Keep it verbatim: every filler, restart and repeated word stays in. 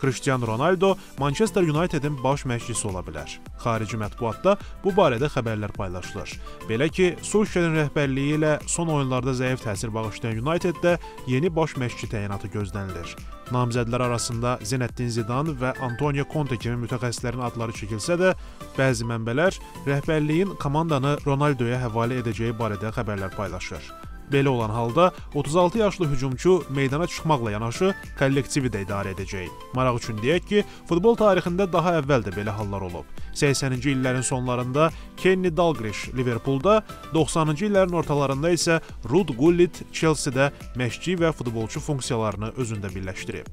Cristian Ronaldo Manchester United'in baş məşqçisi ola bilər. Xarici mətbuatda bu barədə xəbərlər paylaşılır. Belə ki, Sulşe'nin rəhbərliyi ilə son oyunlarda zəif təsir bağışlayan United'də yeni baş məşqçi təyinatı gözlənilir. Namizədlər arasında Zinedine Zidane və Antonio Conte kimi mütəxəssislərin adları çəkilsə də, bəzi mənbələr rəhbərliyin komandanı Ronaldo'ya həvalə edəcəyi barədə xəbərlər paylaşır. Belə olan halda otuz altı yaşlı hücumçu meydana çıxmaqla yanaşı kollektivi də idarə edəcək. Maraq üçün deyək ki, futbol tarixində daha əvvəl də belə hallar olub. səksən-ci illərin sonlarında Kenny Dalglish Liverpool'da, doxsanıncı illərin ortalarında isə Rud Gullit Chelsea'də məşqçi və futbolçu funksiyalarını özündə birləşdirib.